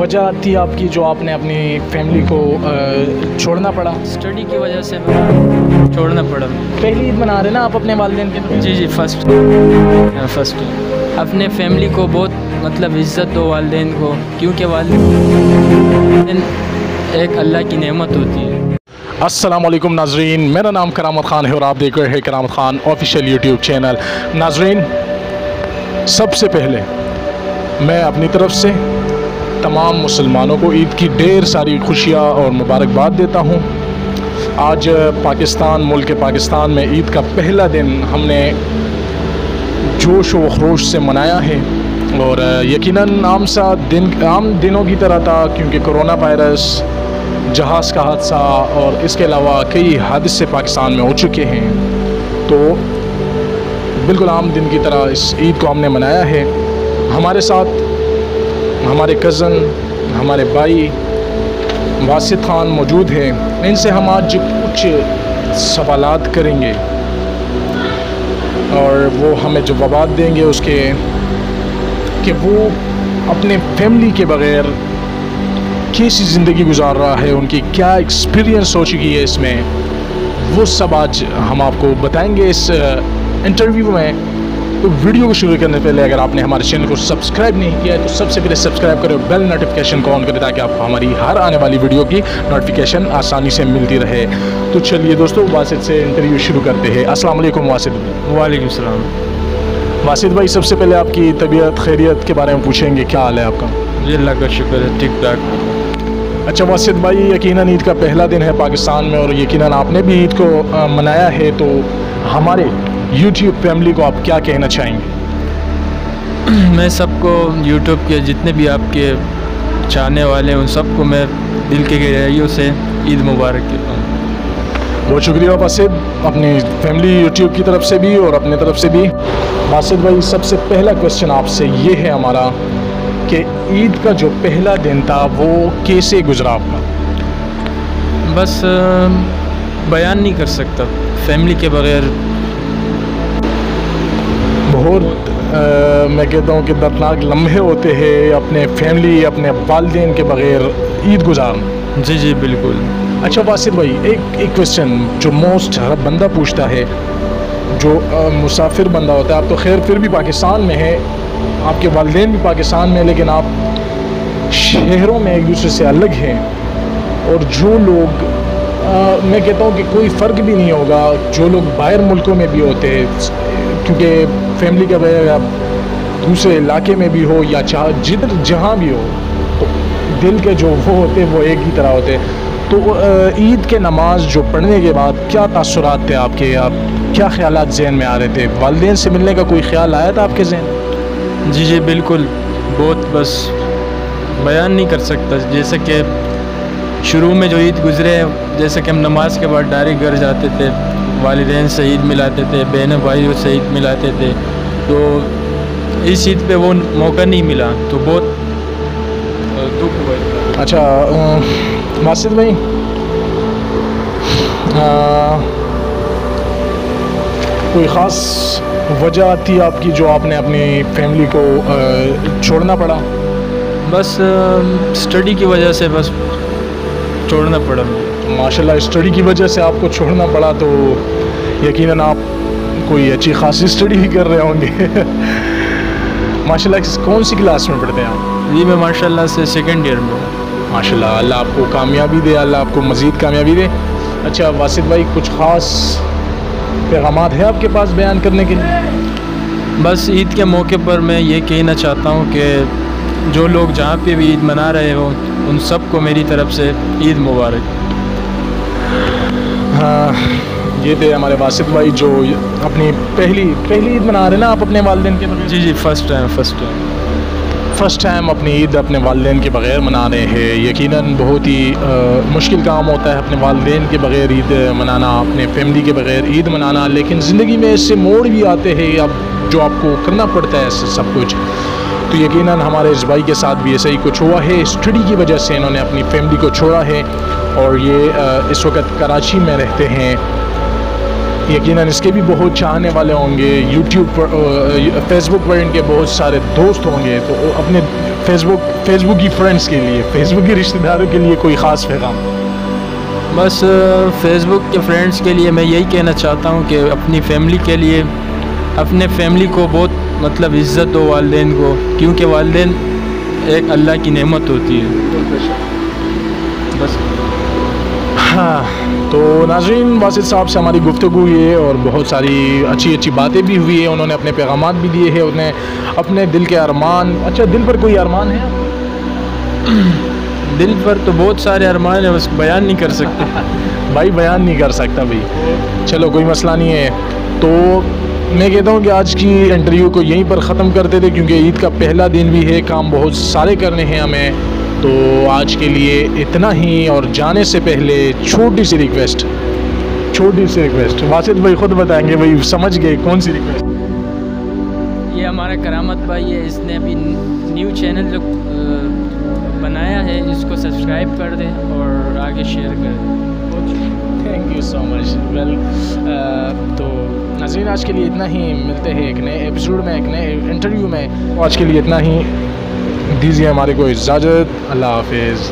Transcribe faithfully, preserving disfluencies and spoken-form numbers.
वजह थी आपकी जो आपने अपनी फैमिली को छोड़ना पड़ा? स्टडी की वजह से छोड़ना पड़ा। पहली ईद मना रहे ना आप अपने वालिदैन के? जी जी फर्स्ट फर्स्ट अपने फैमिली को बहुत मतलब इज़्ज़त दो वालिदैन को, क्योंकि वालिदैन एक अल्लाह की नेमत होती है। अस्सलाम वालेकुम नाजरीन, मेरा नाम करामत खान है और आप देख रहे हैं करामत खान ऑफिशियल यूट्यूब चैनल। नाजरीन, सबसे पहले मैं अपनी तरफ़ से तमाम मुसलमानों को ईद की ढेर सारी खुशियाँ और मुबारकबाद देता हूँ। आज पाकिस्तान, मुल्क पाकिस्तान में ईद का पहला दिन हमने जोश व खरोश से मनाया है और यकीनन आम सा दिन आम दिनों की तरह था, क्योंकि कोरोना वायरस, जहाज़ का हादसा और इसके अलावा कई हादसे पाकिस्तान में हो चुके हैं। तो बिल्कुल आम दिन की तरह इस ईद को हमने मनाया है। हमारे साथ हमारे कज़न, हमारे भाई वासित खान मौजूद हैं, इनसे हम आज कुछ सवालात करेंगे और वो हमें जवाबात देंगे उसके कि वो अपने फैमिली के बग़ैर कैसी ज़िंदगी गुजार रहा है, उनकी क्या एक्सपीरियंस हो चुकी है इसमें, वो सब आज हम आपको बताएंगे इस इंटरव्यू में। तो वीडियो को शुरू करने पहले अगर आपने हमारे चैनल को सब्सक्राइब नहीं किया है तो सबसे पहले सब्सक्राइब करें, बेल नोटिफिकेशन को ऑन करें ताकि आपको हमारी हर आने वाली वीडियो की नोटिफिकेशन आसानी से मिलती रहे। तो चलिए दोस्तों, वासित से इंटरव्यू शुरू करते हैं। अस्सलाम वालेकुम वासित। वालेकुम सलाम। वासित भाई, सबसे पहले आपकी तबीयत खैरियत के बारे में पूछेंगे, क्या हाल है आपका? जी अल्लाह का शुक्र है, ठीक ठाक। अच्छा वासित भाई, यकीनन ईद का पहला दिन है पाकिस्तान में और यकीनन आपने भी ईद को आ, मनाया है, तो हमारे यूट्यूब फैमिली को आप क्या कहना चाहेंगे? मैं सबको यूट्यूब के जितने भी आपके चाहने वाले हैं उन सबको मैं दिल के गहराइयों से ईद मुबारक कहता हूँ। बहुत शुक्रिया वासित, अपनी फैमिली यूट्यूब की तरफ से भी और अपने तरफ से भी। वासित भाई, सबसे पहला क्वेश्चन आपसे ये है हमारा कि ईद का जो पहला दिन था वो कैसे गुजरा आपका? बस बयान नहीं कर सकता, फैमिली के बगैर बहुत आ, मैं कहता हूँ कि दर्दनाक लम्हे होते हैं अपने फैमिली अपने वालिदैन के बगैर ईद गुजारना। जी जी बिल्कुल। अच्छा वासित भाई, एक एक क्वेश्चन जो मोस्ट हर बंदा पूछता है, जो आ, मुसाफिर बंदा होता है, आप तो खैर फिर भी पाकिस्तान में है, आपके वालिदैन भी पाकिस्तान में, लेकिन आप शहरों में एक दूसरे से अलग हैं और जो लोग आ, मैं कहता हूँ कि कोई फ़र्क भी नहीं होगा जो लोग बाहर मुल्कों में भी होते हैं, क्योंकि फैमिली के बगैर आप दूसरे इलाके में भी हो या चाह जिधर जहाँ भी हो, तो दिल के जो वो होते वो एक ही तरह होते। तो ईद के नमाज जो पढ़ने के बाद क्या तासुरात थे आपके, आप क्या ख्यालात ज़हन में आ रहे थे? वालिदैन से मिलने का कोई ख्याल आया था आपके जहन? जी जी बिल्कुल, बहुत बस बयान नहीं कर सकता। जैसे कि शुरू में जो ईद गुजरे, जैसे कि हम नमाज के बाद डायरेक्ट घर जाते थे, वालिदैन से ईद मिलाते थे, बहनों भाइयों से ईद मिलाते थे, तो इस ईद पे वो मौका नहीं मिला तो बहुत दुख हुआ। अच्छा वासित भाई, आ, कोई ख़ास वजह थी आपकी जो आपने अपनी फैमिली को छोड़ना पड़ा? बस स्टडी की वजह से बस छोड़ना पड़ा। माशाल्लाह, स्टडी की वजह से आपको छोड़ना पड़ा, तो यकीनन आप कोई अच्छी खासी स्टडी भी कर रहे होंगे। माशाल्लाह, कौन सी क्लास में पढ़ते हैं आप? जी मैं माशाल्लाह से सेकेंड ईयर में हूँ। माशाल्लाह, अल्लाह आपको कामयाबी दे, अल्लाह आपको मज़ीद कामयाबी दे। अच्छा वासित भाई, कुछ ख़ास पैगामात है आपके पास बयान करने के लिए? बस ईद के मौके पर मैं ये कहना चाहता हूँ कि जो लोग जहाँ पे भी ईद मना रहे हो उन सबको मेरी तरफ़ से ईद मुबारक। हाँ, ये थे हमारे वासित भाई जो अपनी पहली पहली ईद मना रहे ना आप अपने वालिदैन के बगैर? जी जी first time first time first time अपनी ईद अपने वालिदैन के बग़ैर मना रहे हैं। यकीनन बहुत ही आ, मुश्किल काम होता है अपने वालिदैन के बग़ैर ईद मनाना, अपने फैमिली के बग़ैर ईद मनाना, लेकिन ज़िंदगी में इससे मोड़ भी आते हैं अब जो आपको करना पड़ता है सब कुछ। तो यकीनन हमारे इस भाई के साथ भी ऐसा ही कुछ हुआ है, स्टडी की वजह से इन्होंने अपनी फैमिली को छोड़ा है और ये आ, इस वक्त कराची में रहते हैं। यकीनन इसके भी बहुत चाहने वाले होंगे, यूट्यूब पर, फेसबुक पर इनके बहुत सारे दोस्त होंगे, तो अपने फेसबुक फेसबुक की फ्रेंड्स के लिए, फेसबुक की रिश्तेदारों के लिए कोई ख़ास पैगाम? बस फेसबुक के फ्रेंड्स के लिए मैं यही कहना चाहता हूँ कि अपनी फैमिली के लिए, अपने फैमिली को बहुत मतलब इज़्ज़त दो वालिदैन को, क्योंकि वालिदैन एक अल्लाह की नेमत होती है। बस हाँ, तो नाज़रीन वासित साहब से हमारी गुफ्तगू ये और बहुत सारी अच्छी अच्छी बातें भी हुई है, उन्होंने अपने पैगामात भी दिए हैं, उन्होंने अपने दिल के अरमान। अच्छा, दिल पर कोई अरमान है? दिल पर तो बहुत सारे अरमान हैं, बस बयान नहीं कर सकता भाई, बयान नहीं कर सकता भाई। चलो कोई मसला नहीं है, तो मैं कहता हूँ कि आज की इंटरव्यू को यहीं पर ख़त्म करते थे, क्योंकि ईद का पहला दिन भी है, काम बहुत सारे करने हैं हमें। तो आज के लिए इतना ही, और जाने से पहले छोटी सी रिक्वेस्ट, छोटी सी रिक्वेस्ट वासित भाई खुद बताएंगे भाई, समझ गए कौन सी रिक्वेस्ट? ये हमारा करामत भाई है, इसने अभी न्यू चैनल जो बनाया है, इसको सब्सक्राइब कर दें और आगे शेयर कर दें। Thank you so much. Well तो नाज़रीन आज के लिए इतना ही, मिलते हैं एक नए एपिसोड में, एक नए इंटरव्यू में। आज के लिए इतना ही, दीजिए हमारे को इजाज़त। अल्लाह हाफिज़।